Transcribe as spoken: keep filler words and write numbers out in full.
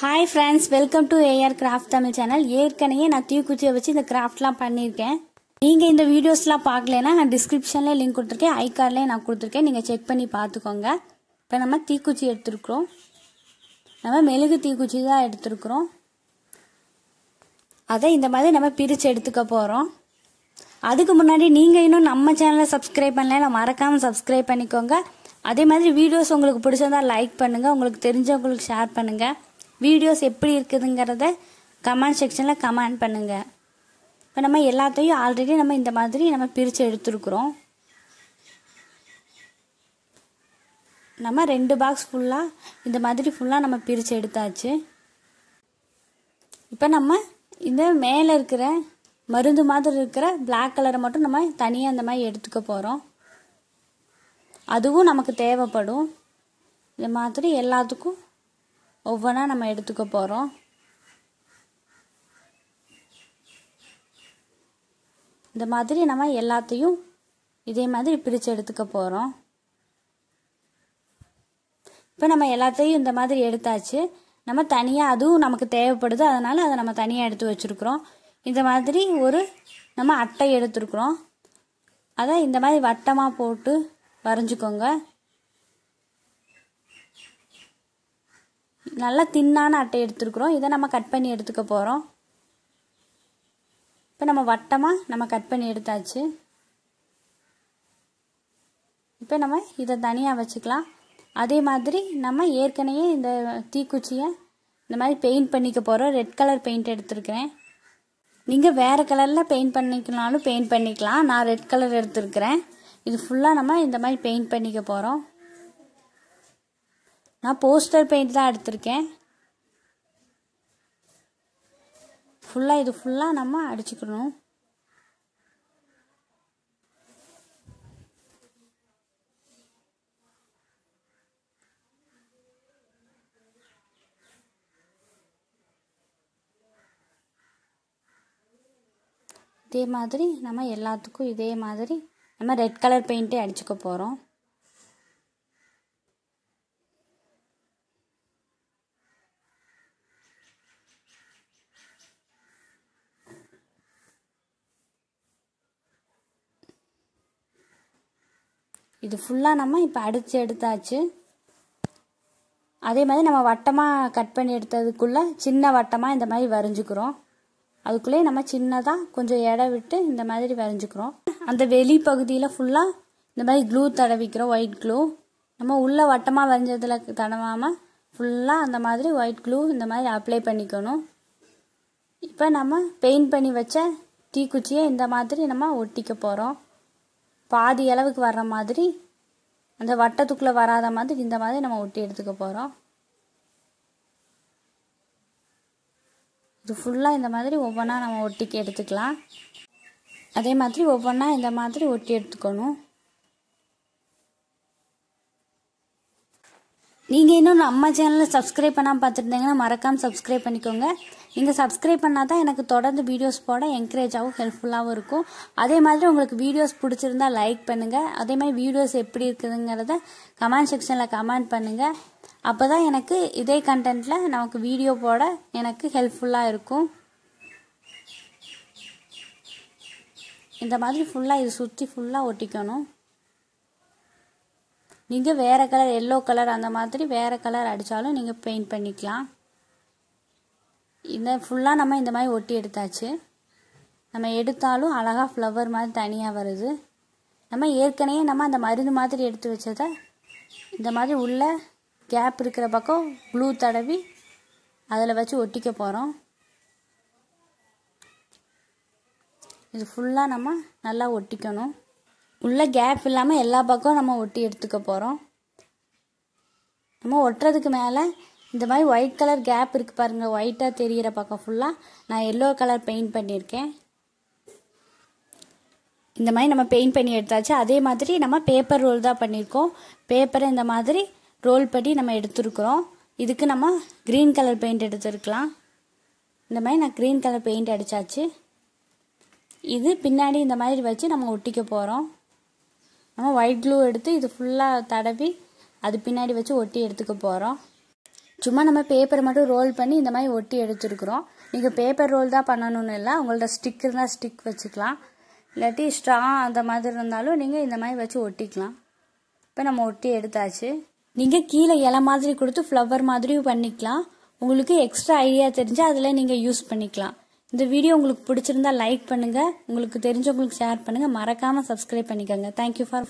Hi friends welcome to AR craft Tamil channel ஏற்கனவே நான் தீக்குச்சியை வச்சு இந்த கிராஃப்ட்லாம் பண்ணிருக்கேன் நீங்க இந்த வீடியோஸ்லாம் பார்க்கலனா நான் டிஸ்கிரிப்ஷன்ல லிங்க் கொடுத்திருக்கேன் ஐ கார்ட்ல நான் கொடுத்திருக்கேன் நீங்க செக் பண்ணி பாத்துக்கோங்க இப்போ நம்ம தீக்குச்சி எடுத்துக்கறோம் நம்ம மெழுகு தீக்குச்சி தான் எடுத்துக்கறோம் அத இந்த மாதிரி நம்ம பிரிச்சு எடுத்துக்க போறோம் அதுக்கு முன்னாடி நீங்க இன்னும் நம்ம சேனலை சப்ஸ்கிரைப் பண்ணலனா மறக்காம சப்ஸ்கிரைப் பண்ணிக்கோங்க அதே மாதிரி வீடியோஸ் உங்களுக்கு பிடிச்சிருந்தா லைக் பண்ணுங்க உங்களுக்கு தெரிஞ்சவங்களுக்கு ஷேர் பண்ணுங்க वीडियोस एप्पड़ी इरुक्कुदुंगरदा कमेंट सेक्शनல कमेंट பண்ணுங்க இப்போ நம்ம எல்லாத்தையும் ஆல்ரெடி நம்ம இந்த மாதிரி நம்ம பிரிச்சு எடுத்துக்கறோம் நம்ம ரெண்டு பாக்ஸ் ஃபுல்லா இந்த மாதிரி ஃபுல்லா நம்ம பிரிச்சு எடுத்தாச்சு இப்போ நம்ம இந்த மேல இருக்குற மருந்து மாதிரி இருக்குற Black கலரை மட்டும் நம்ம தனியா அந்த மாதிரி எடுத்துக்க போறோம் அதுவும் நமக்கு தேவைப்படும் இந்த மாதிரி எல்லாத்துக்கும் ஒவ்வொண்ணா நம்ம எடுத்துக்க போறோம் இந்த மாதிரி நம்ம எல்லாத்தையும் இதே மாதிரி பிரிச்சு எடுத்துக்க போறோம் இப்போ நம்ம எல்லாத்தையும் இந்த மாதிரி எடுத்தாச்சு நம்ம தனியா அதுவும் நமக்கு தேவைப்படுது அதனால அத நம்ம தனியா எடுத்து வச்சிருக்கோம் இந்த மாதிரி ஒரு நம்ம அட்டை எடுத்துக்கறோம் அத இந்த மாதிரி வட்டமா போட்டு வரைஞ்சுக்கோங்க நல்லா தின்னான அட்டை எடுத்துக்கறோம் இத நம்ம கட் பண்ணி எடுத்துக்க போறோம் இப்போ நம்ம வட்டமா நம்ம கட் பண்ணி எடுத்தாச்சு இப்போ நம்ம இத தனியா வச்சுக்கலாம் அதே மாதிரி நம்ம ஏற்கனவே இந்த தீக்குச்சிய இந்த மாதிரி பெயிண்ட் பண்ணிக்க போறோம் ரெட் கலர் பெயிண்ட் எடுத்துக்கறேன் நீங்க வேற கலர்ல பெயிண்ட் பண்ணிக்கனாலும் பெயிண்ட் பண்ணிக்கலாம் நான் ரெட் கலர் எடுத்துக்கறேன் இது ஃபுல்லா நம்ம இந்த மாதிரி பெயிண்ட் பண்ணிக்க போறோம் ना पोस्टर पेंट தான் எடுத்துர்க்கேன் ஃபுல்லா இது ஃபுல்லா நம்ம அடிச்சுக்கணும் இதே மாதிரி நம்ம எல்லாத்துக்கும் இதே மாதிரி நம்ம ரெட் கலர் பெயிண்ட் அடிச்சுக்க போறோம் இது ஃபுல்லா நம்ம இப்ப அடிச்சு எடுத்தாச்சு அதே மாதிரி நம்ம வட்டமா கட் பண்ணி எடுத்ததுக்குள்ள சின்ன வட்டமா இந்த மாதிரி வரைஞ்சுக்குறோம் அதுக்குள்ளே நம்ம சின்னதா கொஞ்சம் இடம் விட்டு இந்த மாதிரி வரைஞ்சுக்குறோம் அந்த வெளி பகுதியில ஃபுல்லா இந்த மாதிரி க்ளூ தடவிக்குறோம் ஒயிட் க்ளூ நம்ம உள்ள வட்டமா வரைஞ்சதுல தடவாம ஃபுல்லா அந்த மாதிரி ஒயிட் க்ளூ இந்த மாதிரி அப்ளை பண்ணிக்கணும் இப்போ நம்ம பெயிண்ட் பண்ணி வச்ச தீக்குச்சியை இந்த மாதிரி நம்ம ஒட்டிக்க போறோம் பாதி அளவுக்கு வர மாதிரி அந்த வட்டத்துக்குள்ள வராத மாதிரி இந்த மாதிரி நம்ம ஒட்டி எடுத்துக்க போறோம் இது ஃபுல்லா இந்த மாதிரி ஒவ்வொண்ணா நம்ம ஒட்டிக்க எடுத்துக்கலாம் அதே மாதிரி ஒவ்வொண்ணா இந்த மாதிரி ஒட்டி எடுத்துக்கணும் நீங்க இன்னும் நம்ம சேனலை சப்ஸ்கிரைப் பண்ணாம பார்த்திருந்தீங்கன்னா மறக்காம சப்ஸ்கிரைப் பண்ணிக்கோங்க நீங்க சப்ஸ்கிரைப் பண்ணாதான் எனக்கு தொடர்ந்து வீடியோஸ் போட என்கரேஜ் ஆகும் ஹெல்ப்ஃபுல்லாவும் இருக்கும் அதே மாதிரி உங்களுக்கு வீடியோஸ் பிடிச்சிருந்தா லைக் பண்ணுங்க அதே மாதிரி வீடியோஸ் எப்படி இருக்குதுங்கறத கமெண்ட் செக்ஷன்ல கமெண்ட் பண்ணுங்க அப்பதான் எனக்கு இதே கண்டென்ட்ல நமக்கு வீடியோ போட எனக்கு ஹெல்ப்ஃபுல்லா இருக்கும் இந்த மாதிரி ஃபுல்லா இது சுத்தி ஃபுல்லா ஒட்டிக்கணும் நீங்க வேற கலர் yellow கலர் அந்த மாதிரி வேற கலர் அடிச்சாலும் நீங்க பெயிண்ட் பண்ணிக்கலாம் இந்த ஃபுல்லா நம்ம இந்த மாதிரி ஒட்டி எடுத்தாச்சு நம்ம எடுத்தாலும் அழகா ஃப்ளவர் மாதிரி தனியா வருது நம்ம ஏற்கனவே நம்ம அந்த மருந்து மாதிரி எடுத்து வச்சதை இந்த மாதிரி உள்ள கேப் இருக்கிற பக்கம் ப்ளூ தடவி அதல வச்சு ஒட்டிக்க போறோம் இது ஃபுல்லா நம்ம நல்லா ஒட்டிக்கணும் உள்ள கேப் இல்லாம எல்லா பக்கம் நம்ம ஒட்டி எடுத்துக்க போறோம் நம்ம ஒட்டிறதுக்கு மேல இந்த மாதிரி ஒயிட் கலர் கேப் இருக்கு பாருங்க ஒயிட்டா தெரியற பக்கம் ஃபுல்லா நான் yellow கலர் பெயிண்ட் பண்ணிருக்கேன் இந்த மாதிரி நம்ம பெயிண்ட் பண்ணி எடுத்தாச்சு அதே மாதிரி நம்ம பேப்பர் ரோல் தான் பண்ணிருக்கோம் பேப்பரை இந்த மாதிரி ரோல் பண்ணி நம்ம எடுத்துக்கறோம் இதுக்கு நம்ம green கலர் பெயிண்ட் எடுத்துக்கலாம் இந்த மாதிரி நான் green கலர் பெயிண்ட் அடிச்சாச்சு இது பின்னாடி இந்த மாதிரி வச்சு நம்ம ஒட்டிக்க போறோம் நம்ம ஒயிட் க்ளூ எடுத்து இது ஃபுல்லா தடவி அது பின்னாடி வச்சு ஒட்டி எடுத்துக்க போறோம் சும்மா நம்ம பேப்பர் மட்டும் ரோல் பண்ணி இந்த மாதிரி ஒட்டி எடுத்துக்கறோம். நீங்க பேப்பர் ரோல் தான் பண்ணனும்னு இல்ல. உங்களோட ஸ்டிக்கர்னா ஸ்டிக் வச்சுக்கலாம். இல்லாட்டி ஸ்ட்ரா அந்த மாதிரி இருந்தாலும் நீங்க இந்த மாதிரி வச்சு ஒட்டிக்கலாம். இப்போ நம்ம ஒட்டி எடுத்தாச்சு. நீங்க கீழ இலை மாதிரி கொடுத்து ஃப்ளவர் மாதிரியும் பண்ணிக்கலாம். உங்களுக்கு எக்ஸ்ட்ரா ஐடியா தெரிஞ்சா அதுல நீங்க யூஸ் பண்ணிக்கலாம். இந்த வீடியோ உங்களுக்கு பிடிச்சிருந்தா லைக் பண்ணுங்க. உங்களுக்கு தெரிஞ்சவங்களுக்கு ஷேர் பண்ணுங்க. மறக்காம Subscribe பண்ணிக்கங்க. Thank you for